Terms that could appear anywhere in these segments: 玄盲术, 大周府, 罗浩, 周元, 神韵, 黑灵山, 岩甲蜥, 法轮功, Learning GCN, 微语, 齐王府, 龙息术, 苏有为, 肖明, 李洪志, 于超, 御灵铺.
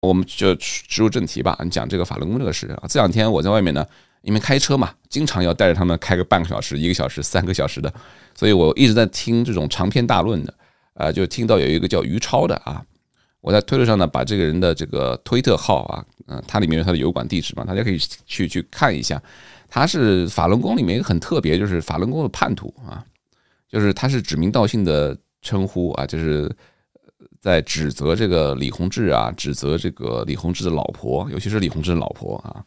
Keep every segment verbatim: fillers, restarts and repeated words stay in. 我们就植入正题吧，讲这个法轮功这个事啊。这两天我在外面呢，因为开车嘛，经常要带着他们开个半个小时、一个小时、三个小时的，所以我一直在听这种长篇大论的。啊，就听到有一个叫于超的啊，我在推特上呢把这个人的这个推特号啊，嗯，它里面有他的油管地址嘛，大家可以去去看一下。他是法轮功里面一个很特别，就是法轮功的叛徒啊，就是他是指名道姓的称呼啊，就是。在指责这个李洪志啊，指责这个李洪志的老婆，尤其是李洪志的老婆啊，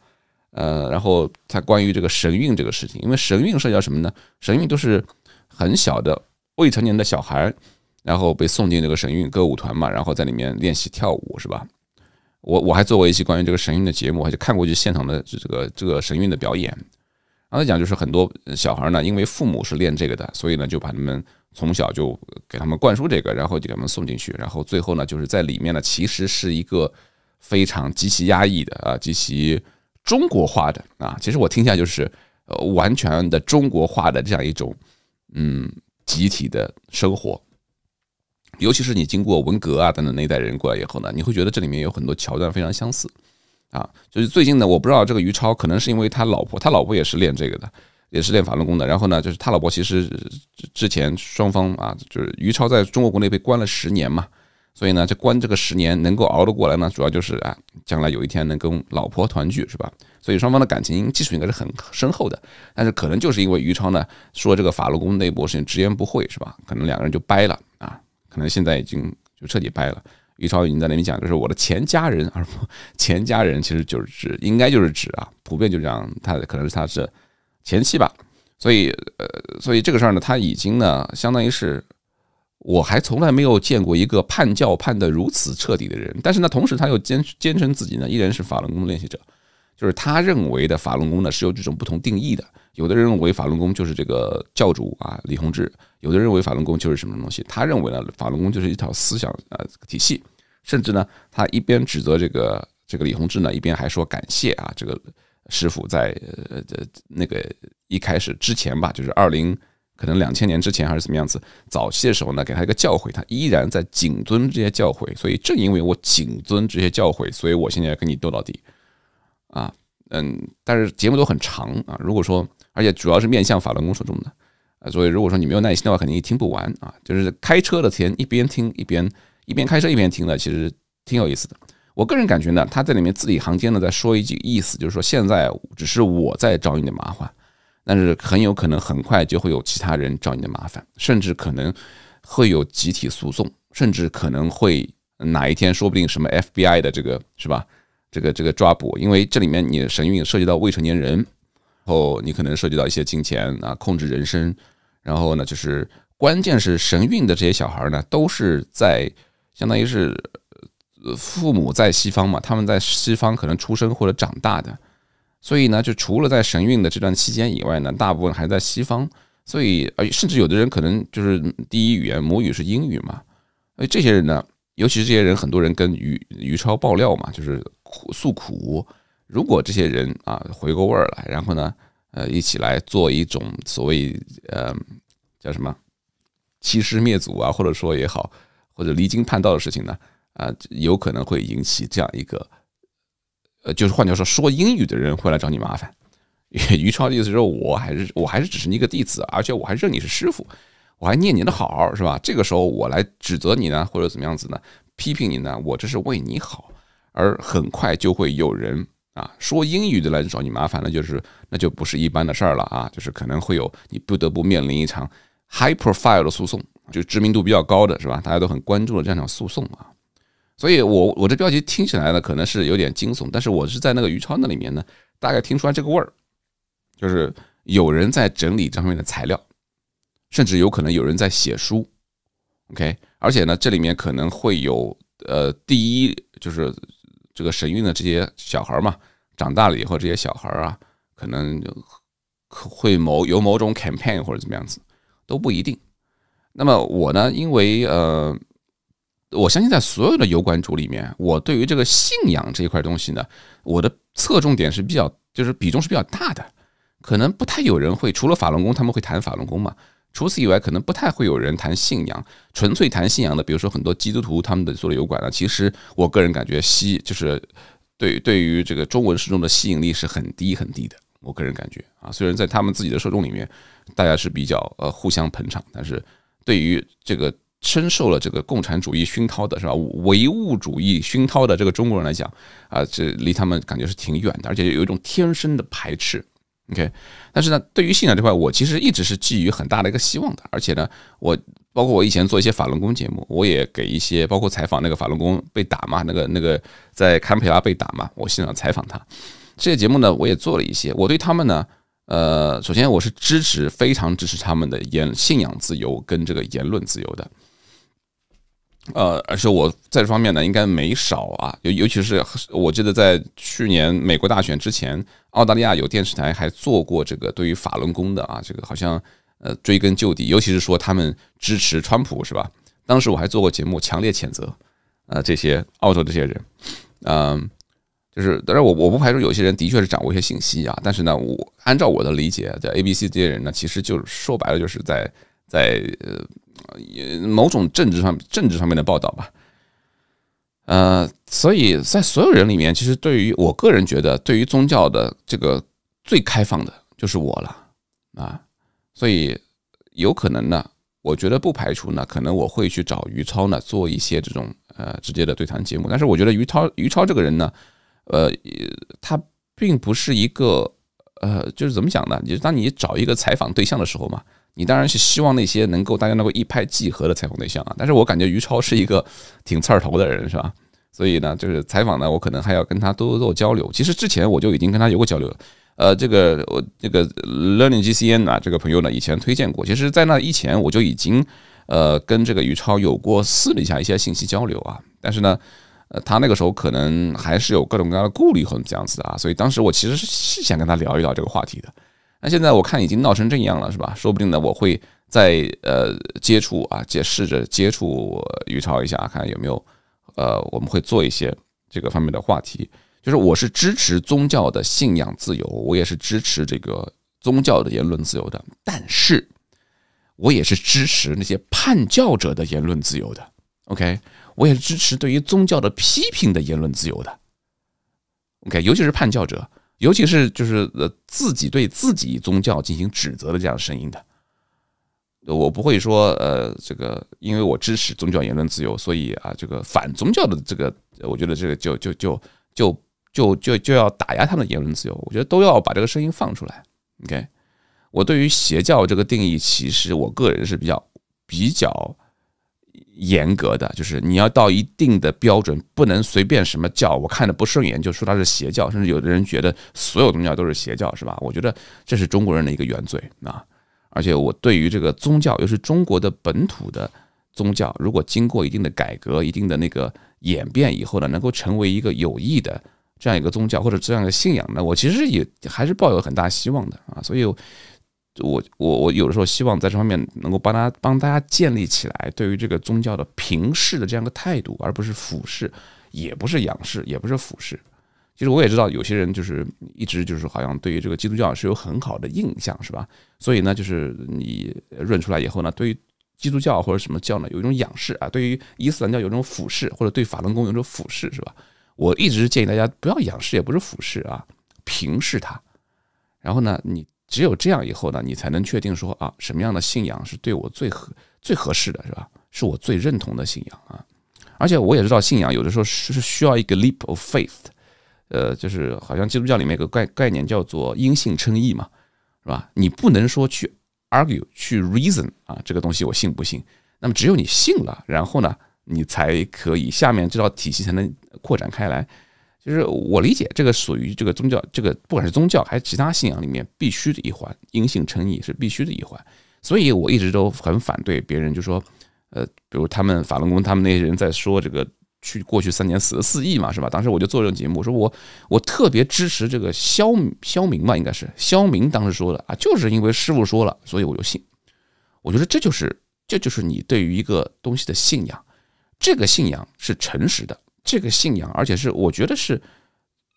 呃，然后他关于这个神韵这个事情，因为神韵涉及到什么呢？神韵都是很小的未成年的小孩，然后被送进这个神韵歌舞团嘛，然后在里面练习跳舞，是吧？我我还做过一期关于这个神韵的节目，我还去看过去现场的这个这个神韵的表演。然后讲就是很多小孩呢，因为父母是练这个的，所以呢就把他们。从小就给他们灌输这个，然后就给他们送进去，然后最后呢，就是在里面呢，其实是一个非常极其压抑的啊，极其中国化的啊，其实我听下就是呃，完全的中国化的这样一种嗯集体的生活，尤其是你经过文革啊等等那一代人过来以后呢，你会觉得这里面有很多桥段非常相似啊，就是最近呢，我不知道这个于超可能是因为他老婆，他老婆也是练这个的。也是练法轮功的，然后呢，就是他老婆其实之前双方啊，就是于超在中国国内被关了十年嘛，所以呢，这关这个十年能够熬得过来呢，主要就是啊，将来有一天能跟老婆团聚，是吧？所以双方的感情基础应该是很深厚的，但是可能就是因为于超呢说这个法轮功内部事情直言不讳，是吧？可能两个人就掰了啊，可能现在已经就彻底掰了。于超已经在那边讲，就是我的前家人，而前家人其实就是指，应该就是指啊，普遍就这样，他可能是他是。前期吧，所以呃，所以这个事儿呢，他已经呢，相当于是我还从来没有见过一个叛教叛得如此彻底的人。但是呢，同时他又坚坚称自己呢，依然是法轮功练习者，就是他认为的法轮功呢是有这种不同定义的。有的人认为法轮功就是这个教主啊李洪志，有的人认为法轮功就是什么东西。他认为呢，法轮功就是一套思想呃体系，甚至呢，他一边指责这个这个李洪志呢，一边还说感谢啊这个。师傅在呃那个一开始之前吧，就是二零可能两千年之前还是怎么样子，早期的时候呢，给他一个教诲，他依然在谨遵这些教诲，所以正因为我谨遵这些教诲，所以我现在跟你斗到底啊，嗯，但是节目都很长啊，如果说，而且主要是面向法轮功受众的啊，所以如果说你没有耐心的话，肯定听不完啊，就是开车的前一边听一边一边开车一边听的，其实挺有意思的。我个人感觉呢，他在里面字里行间呢在说一句意思，就是说现在只是我在找你的麻烦，但是很有可能很快就会有其他人找你的麻烦，甚至可能会有集体诉讼，甚至可能会哪一天说不定什么 F B I 的这个是吧？这个这个抓捕，因为这里面你的神韵涉及到未成年人，然后你可能涉及到一些金钱啊，控制人身，然后呢就是关键是神韵的这些小孩呢，都是在相当于是。父母在西方嘛，他们在西方可能出生或者长大的，所以呢，就除了在神韵的这段期间以外呢，大部分还在西方，所以甚至有的人可能就是第一语言母语是英语嘛，所以这些人呢，尤其是这些人，很多人跟于于超爆料嘛，就是诉苦。如果这些人啊回过味儿来，然后呢，呃，一起来做一种所谓呃叫什么欺师灭祖啊，或者说也好，或者离经叛道的事情呢。啊，有可能会引起这样一个，呃，就是换句话说，说英语的人会来找你麻烦。于超的意思是，我还是我还是只是一个弟子，而且我还认你是师傅，我还念你的好，是吧？这个时候我来指责你呢，或者怎么样子呢？批评你呢，我这是为你好。而很快就会有人啊，说英语的来找你麻烦，那就是那就不是一般的事儿了啊，就是可能会有你不得不面临一场 high profile 的诉讼，就知名度比较高的是吧？大家都很关注的这场诉讼啊。所以，我我这标题听起来呢，可能是有点惊悚，但是我是在那个于超那里面呢，大概听出来这个味儿，就是有人在整理这方面的材料，甚至有可能有人在写书 ，OK， 而且呢，这里面可能会有呃，第一就是这个神韵的这些小孩嘛，长大了以后这些小孩啊，可能会某有某种 campaign 或者怎么样子，都不一定。那么我呢，因为呃。我相信在所有的油管主里面，我对于这个信仰这一块东西呢，我的侧重点是比较，就是比重是比较大的。可能不太有人会，除了法轮功，他们会谈法轮功嘛。除此以外，可能不太会有人谈信仰，纯粹谈信仰的，比如说很多基督徒他们的做的油管呢，其实我个人感觉吸就是对对于这个中文受众的吸引力是很低很低的。我个人感觉啊，虽然在他们自己的受众里面，大家是比较呃互相捧场，但是对于这个深受了这个共产主义熏陶的是吧，唯物主义熏陶的这个中国人来讲啊，这离他们感觉是挺远的，而且有一种天生的排斥。OK， 但是呢，对于信仰这块，我其实一直是寄予很大的一个希望的。而且呢，我包括我以前做一些法轮功节目，我也给一些包括采访那个法轮功被打嘛，那个那个在堪培拉被打嘛，我现场采访他。这些节目呢，我也做了一些。我对他们呢，呃，首先我是支持，非常支持他们的言信仰自由跟这个言论自由的。呃，而且我在这方面呢，应该没少啊，尤尤其是我记得在去年美国大选之前，澳大利亚有电视台还做过这个对于法轮功的啊，这个好像呃追根究底，尤其是说他们支持川普是吧？当时我还做过节目，强烈谴责呃这些澳洲这些人，嗯。就是，当然我我不排除有些人的确是掌握一些信息啊，但是呢，我按照我的理解，在 A B C 这些人呢，其实就是说白了，就是在在呃某种政治上政治上面的报道吧，呃，所以在所有人里面，其实对于我个人觉得，对于宗教的这个最开放的就是我了啊，所以有可能呢，我觉得不排除呢，可能我会去找于超呢做一些这种呃直接的对谈节目，但是我觉得于超于超这个人呢。呃，他并不是一个呃，就是怎么讲呢？就是当你找一个采访对象的时候嘛，你当然是希望那些能够大家能够一拍即合的采访对象啊。但是我感觉于超是一个挺刺儿头的人，是吧？所以呢，就是采访呢，我可能还要跟他多做交流。其实之前我就已经跟他有过交流了。呃，这个我这个 Learning G C N 啊，这个朋友呢以前推荐过。其实，在那以前我就已经呃跟这个于超有过私底下一些信息交流啊。但是呢。呃，他那个时候可能还是有各种各样的顾虑和这样子的啊，所以当时我其实是想跟他聊一聊这个话题的。那现在我看已经闹成这样了，是吧？说不定呢，我会再呃接触啊，接试着接触于超一下，看有没有呃，我们会做一些这个方面的话题。就是我是支持宗教的信仰自由，我也是支持这个宗教的言论自由的，但是我也是支持那些叛教者的言论自由的。OK。我也是支持对于宗教的批评的言论自由的 ，OK， 尤其是叛教者，尤其是就是呃自己对自己宗教进行指责的这样的声音的，我不会说呃这个，因为我支持宗教言论自由，所以啊这个反宗教的这个，我觉得这个就就就就就就就要打压他们的言论自由，我觉得都要把这个声音放出来 ，OK。我对于邪教这个定义，其实我个人是比较比较。严格的，就是你要到一定的标准，不能随便什么教，我看着不顺眼就说它是邪教，甚至有的人觉得所有宗教都是邪教，是吧？我觉得这是中国人的一个原罪啊！而且我对于这个宗教，又是中国的本土的宗教，如果经过一定的改革、一定的那个演变以后呢，能够成为一个有益的这样一个宗教或者这样一个信仰呢，我其实也还是抱有很大希望的啊！所以。我我我有的时候希望在这方面能够帮他帮大家建立起来对于这个宗教的平视的这样一个态度，而不是俯视，也不是仰视，也不是俯视。其实我也知道有些人就是一直就是好像对于这个基督教是有很好的印象，是吧？所以呢，就是你润出来以后呢，对于基督教或者什么教呢，有一种仰视啊；对于伊斯兰教有一种俯视，或者对法轮功有一种俯视，是吧？我一直建议大家不要仰视，也不是俯视啊，平视它。然后呢，你。只有这样以后呢，你才能确定说啊，什么样的信仰是对我最合最合适的，是吧？是我最认同的信仰啊！而且我也知道，信仰有的时候是需要一个 leap of faith， 呃，就是好像基督教里面有个概概念叫做因信称义嘛，是吧？你不能说去 argue 去 reason 啊，这个东西我信不信？那么只有你信了，然后呢，你才可以下面这套体系才能扩展开来。就是我理解，这个属于这个宗教，这个不管是宗教还是其他信仰里面必须的一环，因信称义是必须的一环。所以我一直都很反对别人就说，呃，比如他们法轮功他们那些人在说这个去过去三年死了四亿嘛，是吧？当时我就做这个节目，我说我我特别支持这个肖肖明嘛，应该是肖明当时说的啊，就是因为师傅说了，所以我就信。我觉得这就是这就是你对于一个东西的信仰，这个信仰是诚实的。这个信仰，而且是我觉得是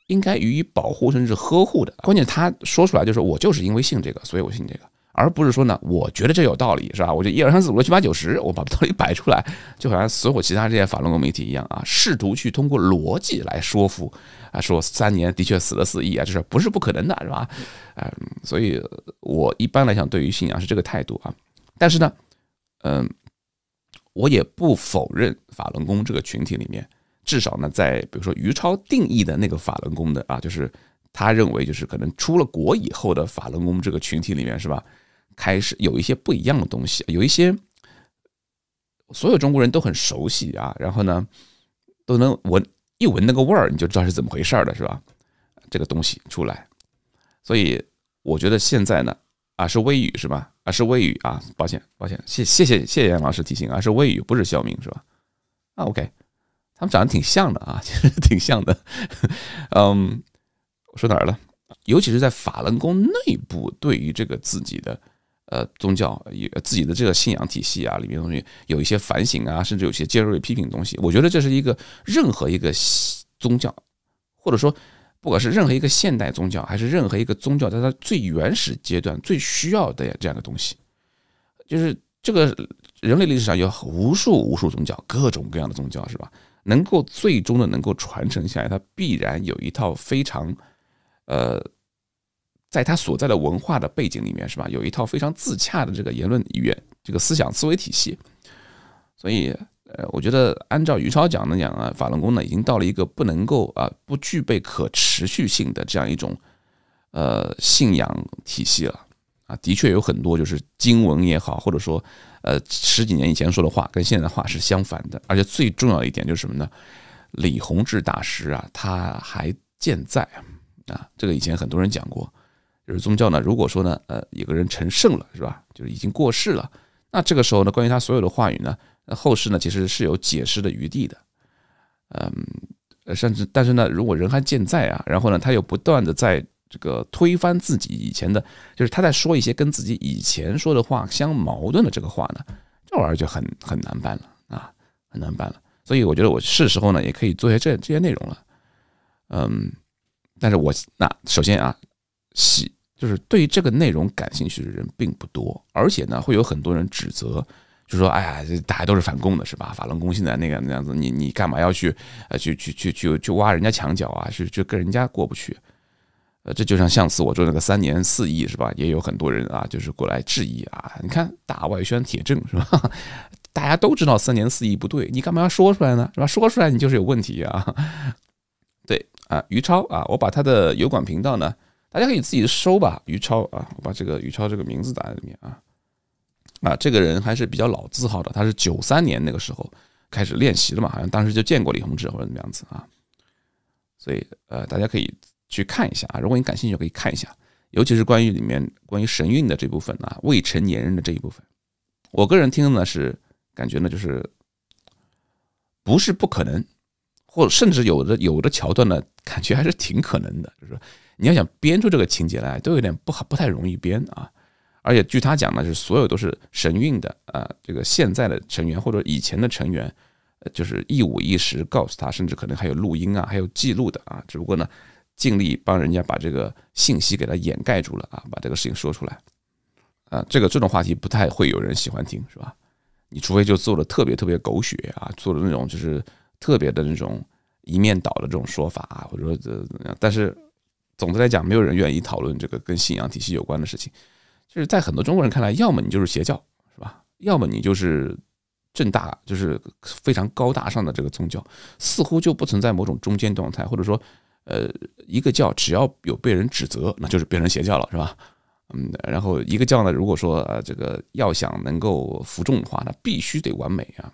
应该予以保护甚至呵护的。关键他说出来就是我就是因为信这个，所以我信这个，而不是说呢，我觉得这有道理，是吧？我就一二三四五六七八九十，我把道理摆出来，就好像所有其他这些法轮功媒体一样啊，试图去通过逻辑来说服啊，说三年的确死了四亿啊，这事不是不可能的，是吧？嗯，所以我一般来讲对于信仰是这个态度啊，但是呢，嗯，我也不否认法轮功这个群体里面，至少呢，在比如说余超定义的那个法轮功的啊，就是他认为就是可能出了国以后的法轮功这个群体里面，是吧？开始有一些不一样的东西，有一些所有中国人都很熟悉啊，然后呢都能闻一闻那个味儿，你就知道是怎么回事了，是吧？这个东西出来，所以我觉得现在呢，啊是微语是吧？啊是微语啊，抱歉抱歉，谢谢谢谢杨老师提醒啊，是微语不是肖明是吧？啊 OK， 他们长得挺像的啊，其实挺像的，嗯，我说哪儿了？尤其是在法轮功内部，对于这个自己的。呃，宗教也自己的这个信仰体系啊，里面东西有一些反省啊，甚至有些尖锐批评的东西。我觉得这是一个任何一个宗教，或者说不管是任何一个现代宗教，还是任何一个宗教，在它最原始阶段最需要的这样的东西，就是这个人类历史上有无数无数宗教，各种各样的宗教，是吧？能够最终的能够传承下来，它必然有一套非常呃。在他所在的文化的背景里面，是吧？有一套非常自洽的这个言论语言、这个思想思维体系。所以，呃，我觉得按照余超讲的讲啊，法轮功呢已经到了一个不能够啊不具备可持续性的这样一种呃信仰体系了啊。的确有很多就是经文也好，或者说呃十几年以前说的话跟现在的话是相反的。而且最重要一点就是什么呢？李洪志大师啊，他还健在啊，这个以前很多人讲过。就是宗教呢，如果说呢，呃，有个人成圣了，是吧？就是已经过世了，那这个时候呢，关于他所有的话语呢，后世呢其实是有解释的余地的，嗯，甚至但是呢，如果人还健在啊，然后呢，他又不断的在这个推翻自己以前的，就是他在说一些跟自己以前说的话相矛盾的这个话呢，这玩意儿就很很难办了啊，很难办了。所以我觉得我是时候呢，也可以做些这这些内容了，嗯，但是我那首先啊，喜。就是对于这个内容感兴趣的人并不多，而且呢，会有很多人指责，就说：“哎呀，大家都是反共的，是吧？法轮功现在那个那样子，你你干嘛要去呃去去去去去挖人家墙角啊？去去跟人家过不去？呃，这就像上次我做那个三年四亿是吧？也有很多人啊，就是过来质疑啊，你看大外宣铁证是吧？大家都知道三年四亿不对，你干嘛要说出来呢？是吧？说出来你就是有问题啊。对啊，余超啊，我把他的油管频道呢。”大家可以自己搜吧，余超啊，我把这个余超这个名字打在里面啊，啊，这个人还是比较老字号的，他是九三年那个时候开始练习的嘛，好像当时就见过李洪志或者怎么样子啊，所以呃，大家可以去看一下啊，如果你感兴趣可以看一下，尤其是关于里面关于神韵的这部分啊，未成年人的这一部分，我个人听呢是感觉呢就是不是不可能，或者甚至有的有的桥段呢，感觉还是挺可能的，就是。你要想编出这个情节来，都有点不好，不太容易编啊。而且据他讲呢，是所有都是神韵的啊，这个现在的成员或者以前的成员，就是一五一十告诉他，甚至可能还有录音啊，还有记录的啊。只不过呢，尽力帮人家把这个信息给他掩盖住了啊，把这个事情说出来啊。这个这种话题不太会有人喜欢听，是吧？你除非就做的特别特别狗血啊，做的那种就是特别的那种一面倒的这种说法啊，或者说，但是。总的来讲，没有人愿意讨论这个跟信仰体系有关的事情。就是在很多中国人看来，要么你就是邪教，是吧？要么你就是正大，就是非常高大上的这个宗教，似乎就不存在某种中间状态，或者说，呃，一个教只要有被人指责，那就是变成邪教了，是吧？嗯，然后一个教呢，如果说呃这个要想能够服众的话，那必须得完美啊。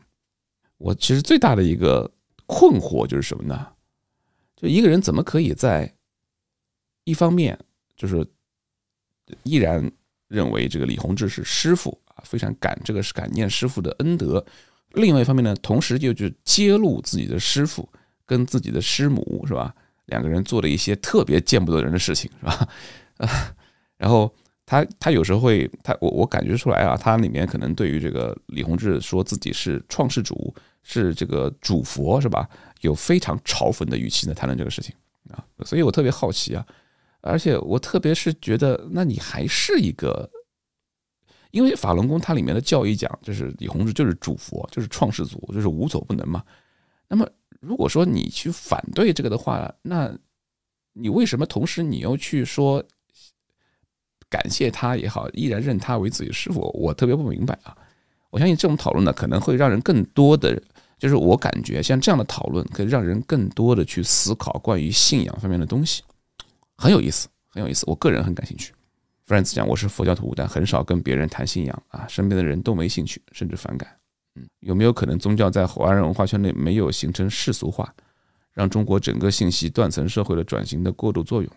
我其实最大的一个困惑就是什么呢？就一个人怎么可以在一方面就是依然认为这个李洪志是师父啊，非常感这个是感念师父的恩德。另外一方面呢，同时就就揭露自己的师父跟自己的师母是吧，两个人做了一些特别见不得人的事情是吧？然后他他有时候会他我我感觉出来啊，他里面可能对于这个李洪志说自己是创世主，是这个主佛是吧，有非常嘲讽的语气呢谈论这个事情啊，所以我特别好奇啊。而且我特别是觉得，那你还是一个因为法轮功它里面的教义讲，就是李洪志就是主佛，就是创世祖，就是无所不能嘛。那么如果说你去反对这个的话，那你为什么同时你又去说感谢他也好，依然认他为自己师傅？我特别不明白啊！我相信这种讨论呢，可能会让人更多的，就是我感觉像这样的讨论，可以让人更多的去思考关于信仰方面的东西，很有意思，很有意思。我个人很感兴趣。Friends 讲，我是佛教徒，但很少跟别人谈信仰啊，身边的人都没兴趣，甚至反感。嗯，有没有可能宗教在华人文化圈内没有形成世俗化，让中国整个信息断层社会的转型的过度作用？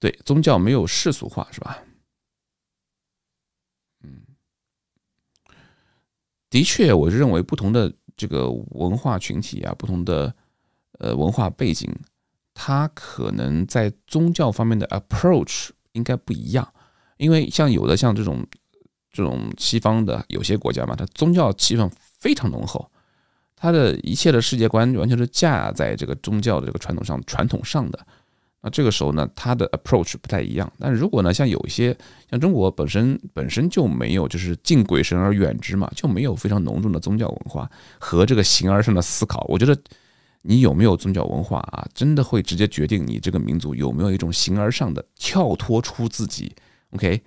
对，宗教没有世俗化是吧？嗯，的确，我认为不同的这个文化群体啊，不同的呃文化背景，它可能在宗教方面的 approach 应该不一样，因为像有的像这种。这种西方的有些国家嘛，它宗教气氛非常浓厚，它的一切的世界观完全是架在这个宗教的这个传统上、传统上的。那这个时候呢，它的 approach 不太一样。但如果呢，像有一些像中国本身本身就没有就是敬鬼神而远之嘛，就没有非常浓重的宗教文化和这个形而上的思考。我觉得你有没有宗教文化啊，真的会直接决定你这个民族有没有一种形而上的跳脱出自己。OK。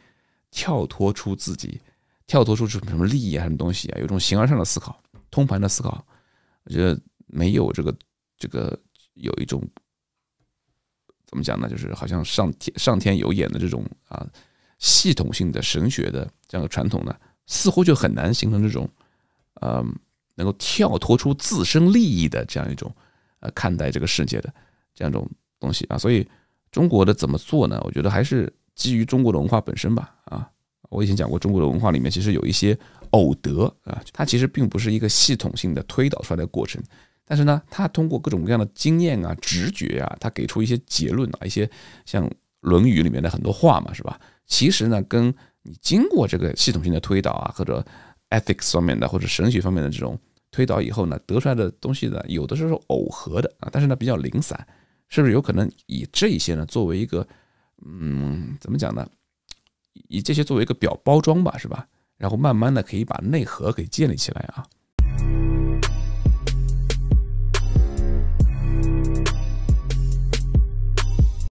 跳脱出自己，跳脱出什么利益啊，什么东西啊，有一种形而上的思考，通盘的思考，我觉得没有这个这个有一种怎么讲呢，就是好像上天上天有眼的这种啊系统性的神学的这样的传统呢，似乎就很难形成这种呃能够跳脱出自身利益的这样一种呃看待这个世界的这样一种东西啊，所以中国的怎么做呢？我觉得还是。基于中国的文化本身吧，啊，我以前讲过，中国的文化里面其实有一些偶得啊，它其实并不是一个系统性的推导出来的过程，但是呢，它通过各种各样的经验啊、直觉啊，它给出一些结论啊，一些像《论语》里面的很多话嘛，是吧？其实呢，跟你经过这个系统性的推导啊，或者 ethics 方面的或者神学方面的这种推导以后呢，得出来的东西呢，有的时候偶合的啊，但是呢比较零散，是不是有可能以这些呢作为一个？嗯，怎么讲呢？以这些作为一个表包装吧，是吧？然后慢慢的可以把内核给建立起来啊。